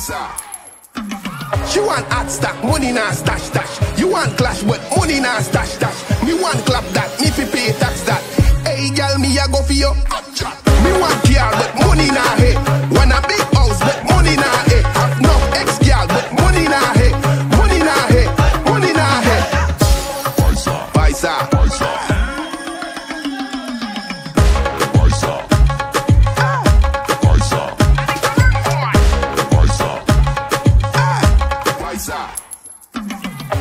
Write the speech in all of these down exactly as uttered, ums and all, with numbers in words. Paisa. She want hot stack, money na stash stash. You want clash, but money na stash stash. Me want clap that, me fi pay tax that. Hey girl, me a go for you. Me want car, but money na hey. Want a big house, but money na hey. Have no ex girl, but money na hey. Money na hey, money na hey. Paisa, paisa, paisa, paisa, paisa, paisa.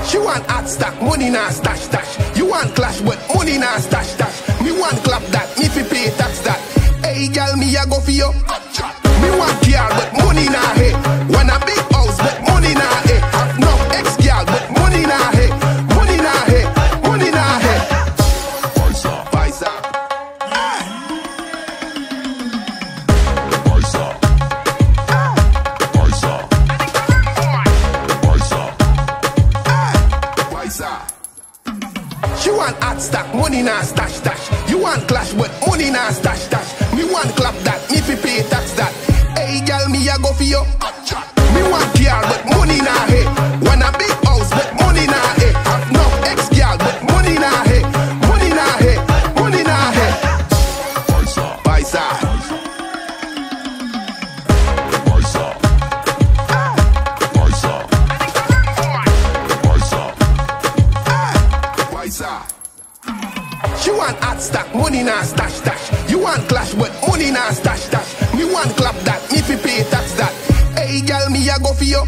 She want hot stack, money na stash stash. You want clash, but money na stash stash. Me want clap that, me fi pay tax that. Hey girl, me a go for you. Me want car, but money na hey. Want a big house, but money na hey. Have no ex girl, but money na hey. Money na hey, money na hey. Paisa, paisa, paisa, paisa, paisa. She want hot stack, money na stash stash. You want clash, but money na stash stash. Me want clap that, me fi pay tax that. Hey girl, me a go for you. Me want car, but money na hey. Want a big house, but money na hey. Have no ex girl, but money na hey. Money na hey, money na hey. Paisa, paisa, paisa, paisa, paisa, paisa, paisa. She want hot stack, money na stash stash. You want clash, but money na stash stash. Me want clap that, me fi pay tax that. Hey girl, me a go for you.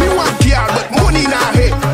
Me want car, but money na hey.